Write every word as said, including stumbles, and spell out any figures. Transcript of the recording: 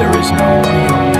there is no money on